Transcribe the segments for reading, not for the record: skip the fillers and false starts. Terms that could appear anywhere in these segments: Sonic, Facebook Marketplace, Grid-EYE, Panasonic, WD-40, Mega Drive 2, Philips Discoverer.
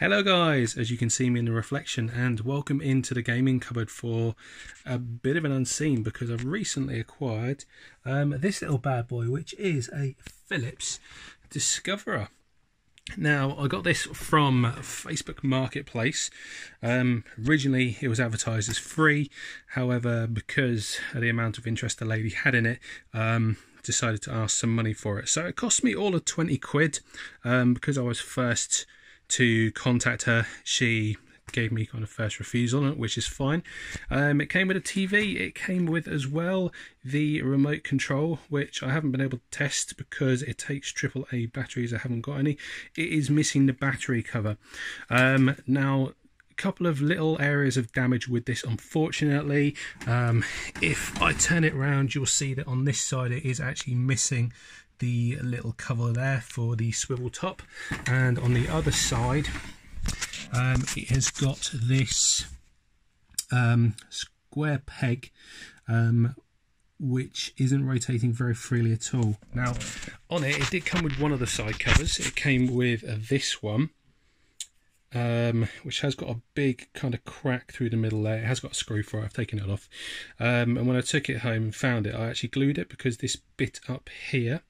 Hello guys, as you can see me in the reflection, and welcome into the gaming cupboard for a bit of an unseen, because I've recently acquired this little bad boy, which is a Philips Discoverer. Now, I got this from Facebook Marketplace. Originally it was advertised as free, however, because of the amount of interest the lady had in it, decided to ask some money for it. So it cost me all of 20 quid because I was first to contact her. She gave me kind of first refusal on it, which is fine. It came with a TV. It came with as well the remote control, which I haven't been able to test because it takes AAA batteries. I haven't got any. It is missing the battery cover. Now, a couple of little areas of damage with this, unfortunately. If I turn it round, you'll see that on this side it is actually missing the little cover there for the swivel top, and on the other side it has got this square peg which isn't rotating very freely at all. Now, on it, it did come with one of the side covers. It came with this one, which has got a big kind of crack through the middle there. It has got a screw for it. I've taken it off, and when I took it home and found it, I actually glued it because this bit up here,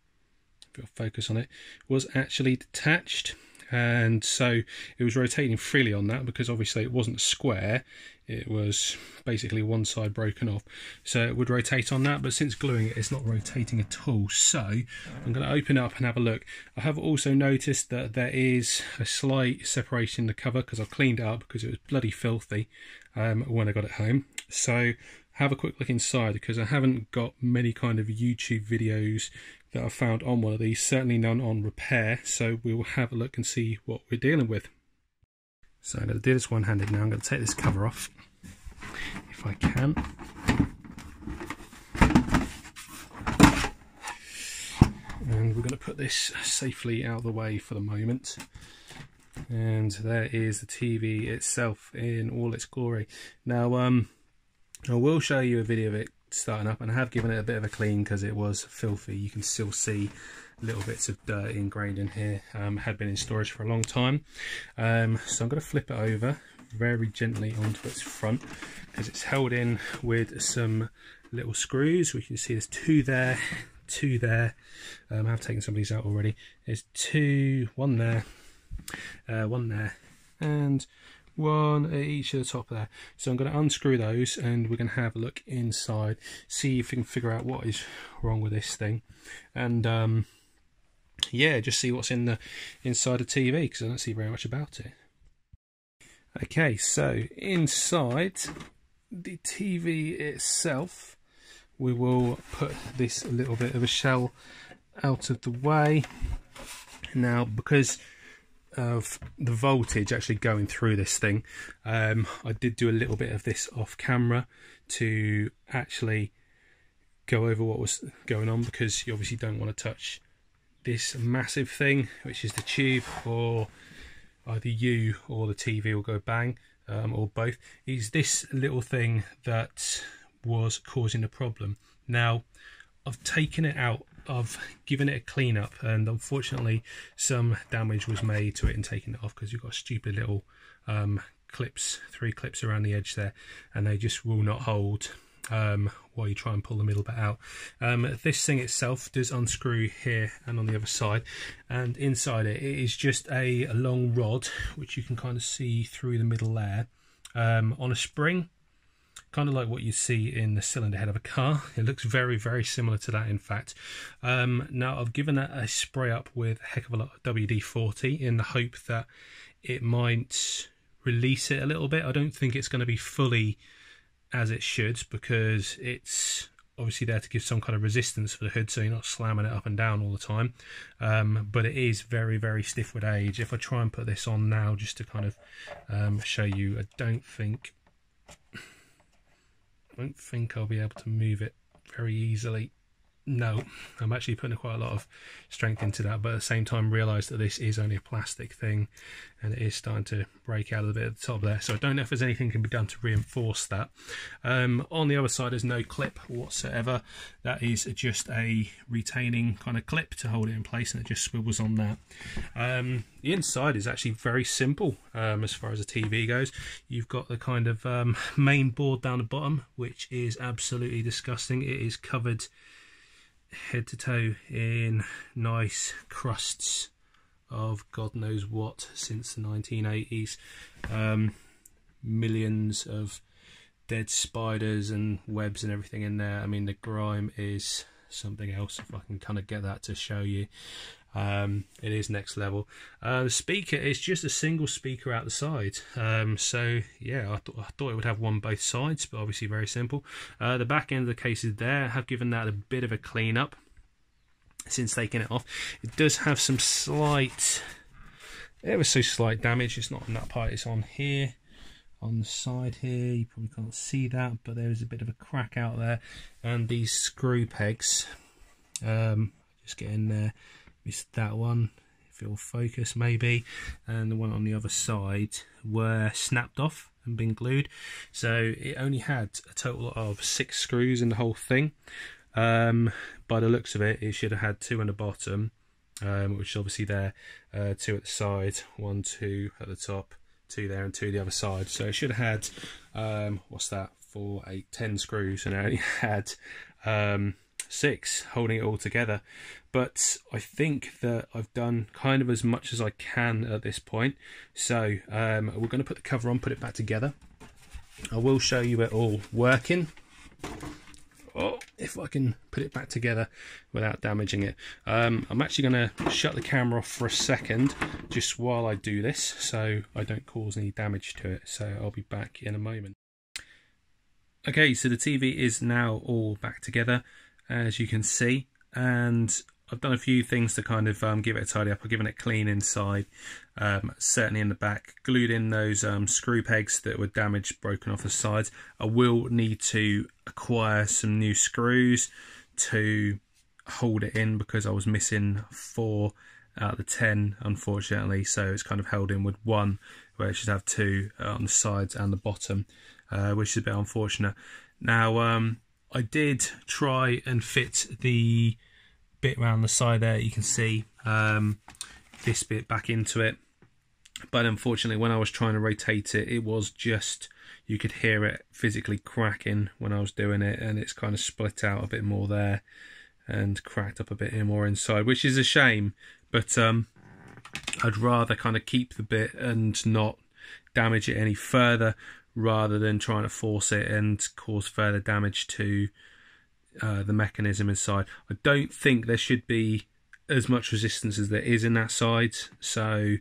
if you'll focus on it, was actually detached. And so it was rotating freely on that because obviously it wasn't square, it was basically one side broken off, so it would rotate on that. But since gluing it, it's not rotating at all. So I'm going to open up and have a look. I have also noticed that there is a slight separation in the cover because I've cleaned it up because it was bloody filthy when I got it home. So have a quick look inside, because I haven't got many kind of YouTube videos that I found on one of these, certainly none on repair, so we will have a look and see what we're dealing with. So I'm going to do this one-handed now. I'm going to take this cover off if I can. And we're going to put this safely out of the way for the moment. And there is the TV itself in all its glory. Now, I will show you a video of it starting up, and I have given it a bit of a clean because it was filthy. You can still see little bits of dirt ingrained in here. Had been in storage for a long time. So I'm going to flip it over very gently onto its front, because it's held in with some little screws. We can see there's two there, two there. I have taken some of these out already. There's two, one there, and one at each of the top there. So I'm going to unscrew those and we're going to have a look inside, see if we can figure out what is wrong with this thing, and yeah, just see what's in the inside the TV, because I don't see very much about it. Okay, so inside the TV itself, we will put this little bit of a shell out of the way now, because of the voltage actually going through this thing. I did do a little bit of this off camera to actually go over what was going on, because you obviously don't want to touch this massive thing, which is the tube, or either you or the TV will go bang, or both. It's this little thing that was causing the problem. Now, I've taken it out, I've given it a clean up, and unfortunately some damage was made to it in taking it off, because you've got stupid little clips, three clips around the edge there, and they just will not hold while you try and pull the middle bit out. This thing itself does unscrew here and on the other side, and inside it, it is just a long rod, which you can kind of see through the middle there, on a spring, kind of like what you see in the cylinder head of a car. It looks very, very similar to that, in fact. Now, I've given that a spray up with a heck of a lot of WD-40 in the hope that it might release it a little bit. I don't think it's going to be fully as it should, because it's obviously there to give some kind of resistance for the hood, so you're not slamming it up and down all the time. But it is very, very stiff with age. If I try and put this on now just to kind of show you, I don't think... I don't think I'll be able to move it very easily No, I'm actually putting quite a lot of strength into that, but at the same time realise that this is only a plastic thing and it is starting to break out a bit at the top there, so I don't know if there's anything can be done to reinforce that. On the other side there's no clip whatsoever, that is just a retaining kind of clip to hold it in place, and it just swivels on that. The inside is actually very simple as far as a TV goes. You've got the kind of main board down the bottom, which is absolutely disgusting. It is covered head to toe in nice crusts of God knows what since the 1980s. Millions of dead spiders and webs and everything in there. I mean, the grime is something else, if I can kind of get that to show you. It is next level. The speaker is just a single speaker out the side, so yeah, I thought it would have one both sides, but obviously very simple. The back end of the case is there. I have given that a bit of a clean up since taking it off. It does have some slight, ever so slight damage. It's not on that part, it's on here, on the side here. You probably can't see that, but there is a bit of a crack out there, and these screw pegs, just get in there. It's that one, if it'll focus maybe, and the one on the other side were snapped off and been glued. So it only had a total of 6 screws in the whole thing. By the looks of it, it should have had 2 on the bottom, which is obviously there, 2 at the side, 1, 2 at the top, 2 there and 2 the other side. So it should have had, what's that, 4, 8, 10 screws, and it only had 6 holding it all together. But I think that I've done kind of as much as I can at this point, so we're going to put the cover on, put it back together. I will show you it all working. Oh, if I can put it back together without damaging it. I'm actually going to shut the camera off for a second just while I do this, so I don't cause any damage to it, so I'll be back in a moment. Okay, so the TV is now all back together, as you can see, and I've done a few things to kind of give it a tidy up. I've given it clean inside, certainly in the back, glued in those screw pegs that were damaged, broken off the sides. I will need to acquire some new screws to hold it in, because I was missing 4 out of the 10, unfortunately, so it's kind of held in with 1, where it should have 2 on the sides and the bottom, which is a bit unfortunate. Now, I did try and fit the bit around the side there, you can see this bit back into it, but unfortunately when I was trying to rotate it, it was just, you could hear it physically cracking when I was doing it, and it's kind of split out a bit more there and cracked up a bit more inside, which is a shame, but I'd rather kind of keep the bit and not damage it any further, rather than trying to force it and cause further damage to the mechanism inside. I don't think there should be as much resistance as there is in that side, so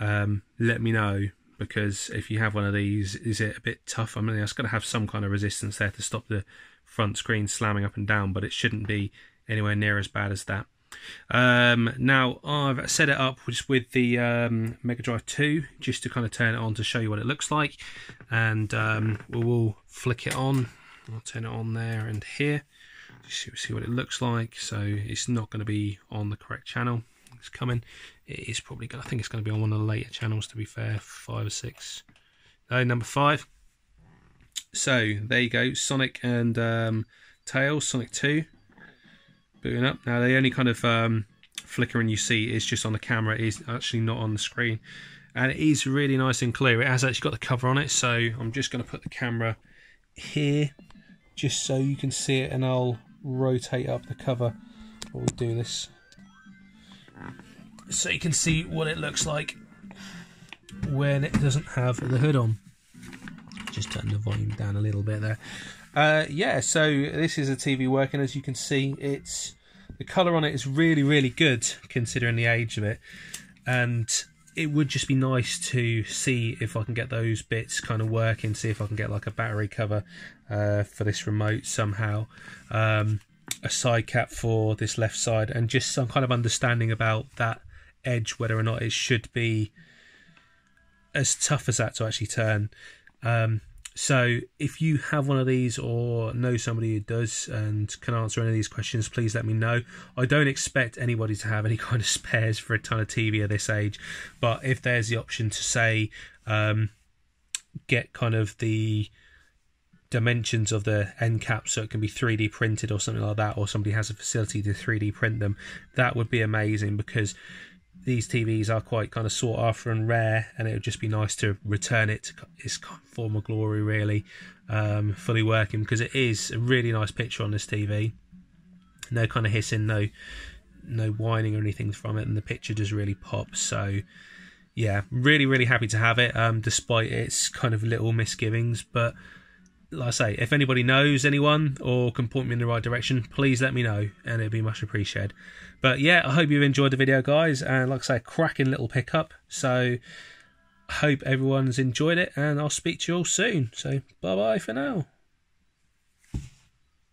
let me know, because if you have one of these, is it a bit tough? I mean, it's going to have some kind of resistance there to stop the front screen slamming up and down, but it shouldn't be anywhere near as bad as that. Now I've set it up just with the Mega Drive 2 just to kind of turn it on to show you what it looks like, and we will flick it on. I'll turn it on there and here, just to see what it looks like. So it's not going to be on the correct channel. It's coming. It is probably going, I think it's going to be on one of the later channels, to be fair, 5 or 6. No, number 5. So there you go, Sonic and Tails, Sonic 2. Booting up now. The only kind of flickering you see is just on the camera, it is actually not on the screen, and it is really nice and clear. It has actually got the cover on it, so I'm just going to put the camera here just so you can see it, and I'll rotate up the cover while we do this so you can see what it looks like when it doesn't have the hood on. Just turn the volume down a little bit there. Yeah, so this is a TV working. As you can see, it's, the colour on it is really, really good considering the age of it, and it would just be nice to see if I can get those bits kind of working, see if I can get like a battery cover for this remote somehow, a side cap for this left side, and just some kind of understanding about that edge, whether or not it should be as tough as that to actually turn. So if you have one of these or know somebody who does and can answer any of these questions, please let me know. I don't expect anybody to have any kind of spares for a ton of TV at this age, but if there's the option to say get kind of the dimensions of the end cap so it can be 3D printed or something like that, or somebody has a facility to 3D print them, that would be amazing, because these TVs are quite kind of sought after and rare, and it would just be nice to return it to its former glory, really, fully working, because it is a really nice picture on this TV. No kind of hissing, no whining or anything from it, and the picture just really pops. So yeah, really happy to have it, despite its kind of little misgivings. But like I say, if anybody knows anyone or can point me in the right direction, please let me know, and it'd be much appreciated. But yeah, I hope you've enjoyed the video, guys, and like I say, cracking little pickup. So I hope everyone's enjoyed it, and I'll speak to you all soon. So bye bye for now.